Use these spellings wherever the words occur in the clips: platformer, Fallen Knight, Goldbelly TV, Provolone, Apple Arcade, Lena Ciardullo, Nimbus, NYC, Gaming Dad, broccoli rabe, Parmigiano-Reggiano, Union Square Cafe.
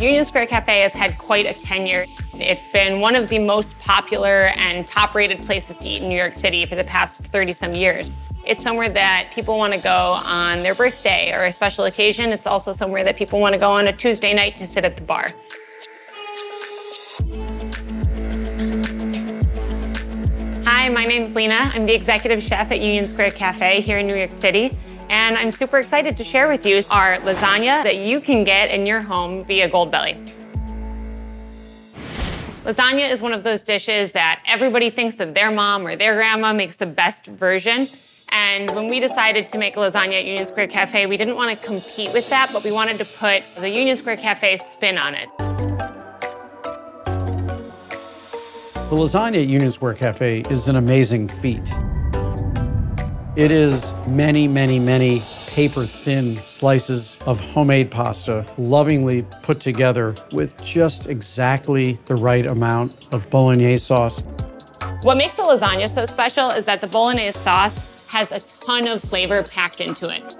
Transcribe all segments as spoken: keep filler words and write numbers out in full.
Union Square Cafe has had quite a tenure. It's been one of the most popular and top-rated places to eat in New York City for the past thirty some years. It's somewhere that people want to go on their birthday or a special occasion. It's also somewhere that people want to go on a Tuesday night to sit at the bar. Hi, my name's Lena. I'm the executive chef at Union Square Cafe here in New York City. And I'm super excited to share with you our lasagna that you can get in your home via Goldbelly. Lasagna is one of those dishes that everybody thinks that their mom or their grandma makes the best version. And when we decided to make lasagna at Union Square Cafe, we didn't want to compete with that, but we wanted to put the Union Square Cafe spin on it. The lasagna at Union Square Cafe is an amazing feat. It is many, many, many paper-thin slices of homemade pasta, lovingly put together with just exactly the right amount of bolognese sauce. What makes the lasagna so special is that the bolognese sauce has a ton of flavor packed into it.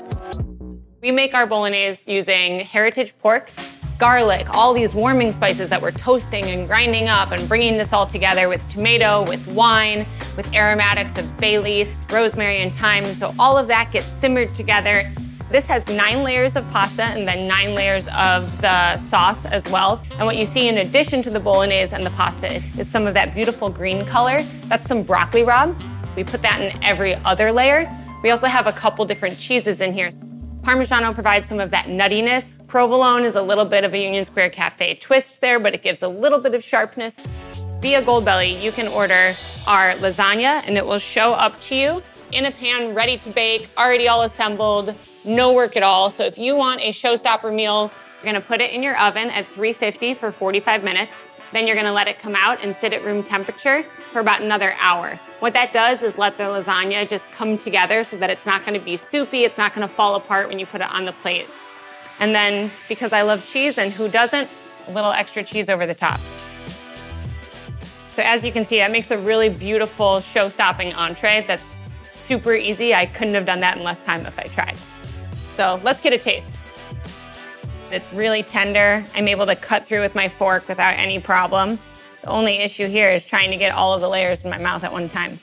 We make our bolognese using heritage pork, garlic, all these warming spices that we're toasting and grinding up and bringing this all together with tomato, with wine, with aromatics of bay leaf, rosemary, and thyme. And so all of that gets simmered together. This has nine layers of pasta and then nine layers of the sauce as well. And what you see in addition to the bolognese and the pasta is some of that beautiful green color. That's some broccoli rabe. We put that in every other layer. We also have a couple different cheeses in here. Parmigiano provides some of that nuttiness. Provolone is a little bit of a Union Square Cafe twist there, but it gives a little bit of sharpness. Via Goldbelly, you can order our lasagna and it will show up to you in a pan, ready to bake, already all assembled, no work at all. So if you want a showstopper meal, you're gonna put it in your oven at three fifty for forty-five minutes. Then you're gonna let it come out and sit at room temperature for about another hour. What that does is let the lasagna just come together so that it's not gonna be soupy, it's not gonna fall apart when you put it on the plate. And then, because I love cheese, and who doesn't, a little extra cheese over the top. So as you can see, that makes a really beautiful show-stopping entree that's super easy. I couldn't have done that in less time if I tried. So let's get a taste. It's really tender. I'm able to cut through with my fork without any problem. The only issue here is trying to get all of the layers in my mouth at one time.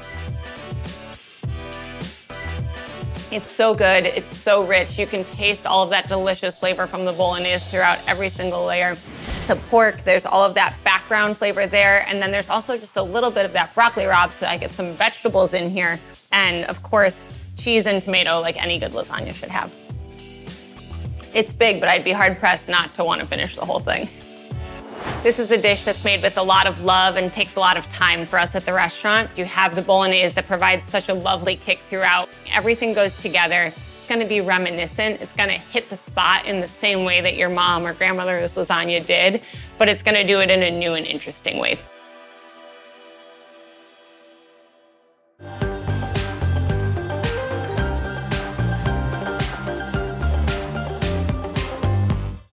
It's so good, it's so rich. You can taste all of that delicious flavor from the bolognese throughout every single layer. The pork, there's all of that background flavor there, and then there's also just a little bit of that broccoli rabe, so I get some vegetables in here. And of course, cheese and tomato, like any good lasagna should have. It's big, but I'd be hard-pressed not to want to finish the whole thing. This is a dish that's made with a lot of love and takes a lot of time for us at the restaurant. You have the bolognese that provides such a lovely kick throughout. Everything goes together. It's gonna be reminiscent. It's gonna hit the spot in the same way that your mom or grandmother's lasagna did, but it's gonna do it in a new and interesting way.